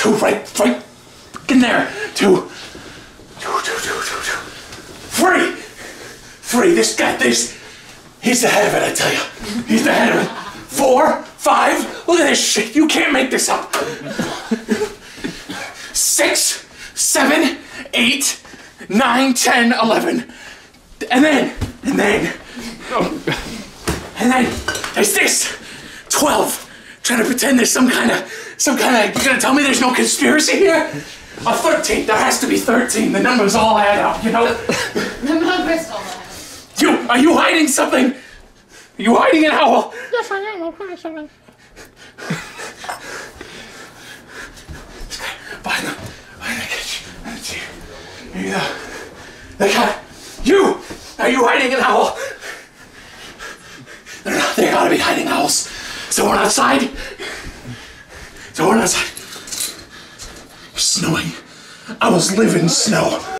Two, right, in there. Two. Three. This guy, he's the head of it, I tell you. He's the head of it. 4, 5. Look at this shit. You can't make this up. 6, 7, 8, 9, 10, 11. And then there's this. 12. Trying to pretend there's some kind of, you're gonna tell me there's no conspiracy here? A 13, there has to be 13. The numbers all add up, you know? The numbers all add up. Are you hiding something? Are you hiding an owl? Yes, I am, I'm hiding something. This guy, behind the kitchen, behind the chair. Maybe that guy. Are you hiding an owl? They gotta be hiding owls. So we're outside. Snowing. I was living snow.